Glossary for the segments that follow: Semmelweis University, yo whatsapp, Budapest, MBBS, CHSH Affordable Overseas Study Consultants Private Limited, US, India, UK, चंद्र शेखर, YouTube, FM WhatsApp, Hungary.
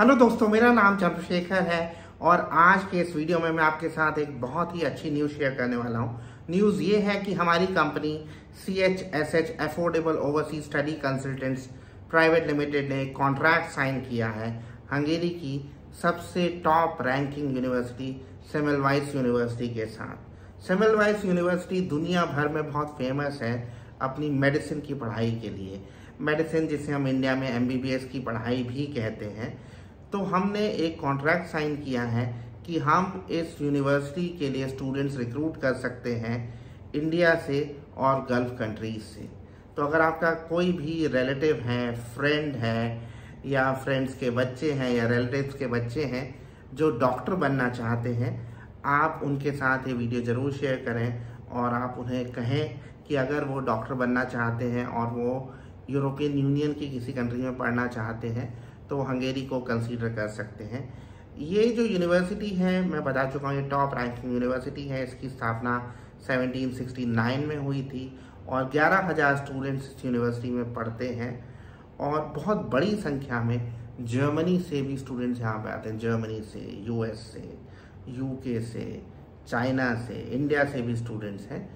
Hello दोस्तों, मेरा नाम चंद्र शेखर है और आज के इस वीडियो में मैं आपके साथ एक बहुत ही अच्छी न्यूज़ शेयर करने वाला हूँ। न्यूज़ ये है कि हमारी company CHSH Affordable Overseas Study Consultants Private Limited ने कॉन्ट्रैक्ट साइन किया है हंगेरी की सबसे top ranking university Semmelweis university के साथ। सेमेलवाइस यूनिवर्सिटी दुनिया भर में बहुत फेमस है अपनी मेडिसिन की पढ़ाई के लिए। मेडिसिन जिसे हम इंडिया में MBBS की पढ़ाई भी कहते हैं। तो हमने एक कॉन्ट्रैक्ट साइन किया है कि हम इस यूनिवर्सिटी के लिए स्टूडेंट्स रिक्रूट कर सकते हैं इंडिया से और गल्फ कंट्रीज से। तो अगर आपका कोई भी रिलेटिव है, फ्रेंड है या फ्रेंड्स के बच्चे हैं या रिलेटिव्स के बच्चे हैं जो डॉक्टर बनना चाहते हैं, आप उनके साथ ये वीडियो ज़रूर शेयर करें और आप उन्हें कहें कि अगर वो डॉक्टर बनना चाहते हैं और वो यूरोपियन यूनियन की किसी कंट्री में पढ़ना चाहते हैं तो हंगेरी को कंसीडर कर सकते हैं। ये जो यूनिवर्सिटी है, मैं बता चुका हूँ, ये टॉप रैंकिंग यूनिवर्सिटी है। इसकी स्थापना 1769 में हुई थी और 11,000 स्टूडेंट्स इस यूनिवर्सिटी में पढ़ते हैं और बहुत बड़ी संख्या में जर्मनी से भी स्टूडेंट्स यहाँ पर आते हैं। जर्मनी से, US से, UK से, चाइना से, इंडिया से भी स्टूडेंट्स हैं।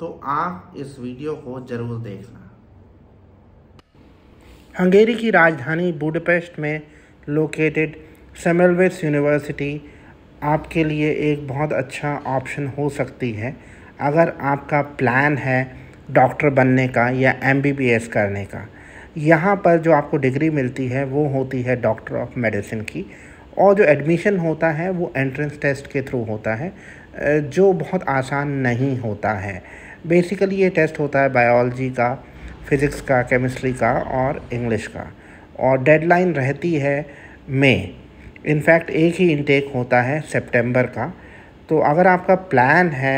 तो आप इस वीडियो को ज़रूर देखना। हंगेरी की राजधानी बुडापेस्ट में लोकेटेड सेमेलवेस यूनिवर्सिटी आपके लिए एक बहुत अच्छा ऑप्शन हो सकती है अगर आपका प्लान है डॉक्टर बनने का या MBBS करने का। यहाँ पर जो आपको डिग्री मिलती है वो होती है डॉक्टर ऑफ मेडिसिन की और जो एडमिशन होता है वो एंट्रेंस टेस्ट के थ्रू होता है, जो बहुत आसान नहीं होता है। बेसिकली ये टेस्ट होता है बायोलॉजी का, फिज़िक्स का, केमिस्ट्री का और इंग्लिश का और डेडलाइन रहती है मई। इनफैक्ट एक ही इंटेक होता है सितंबर का। तो अगर आपका प्लान है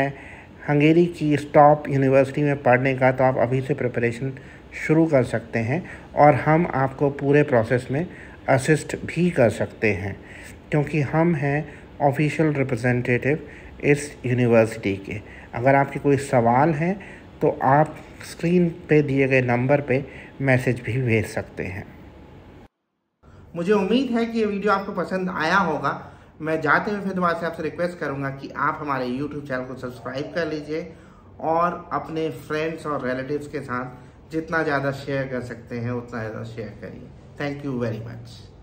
हंगेरी की इस टॉप यूनिवर्सिटी में पढ़ने का तो आप अभी से प्रिपरेशन शुरू कर सकते हैं और हम आपको पूरे प्रोसेस में असिस्ट भी कर सकते हैं क्योंकि हम हैं ऑफिशियल रिप्रेजेंटेटिव इस यूनिवर्सिटी के। अगर आपके कोई सवाल हैं तो आप स्क्रीन पे दिए गए नंबर पे मैसेज भी भेज सकते हैं। मुझे उम्मीद है कि ये वीडियो आपको पसंद आया होगा। मैं जाते हुए फिर दोबारा से आपसे रिक्वेस्ट करूंगा कि आप हमारे YouTube चैनल को सब्सक्राइब कर लीजिए और अपने फ्रेंड्स और रिलेटिव्स के साथ जितना ज़्यादा शेयर कर सकते हैं उतना ज़्यादा शेयर करिए। Thank you very much.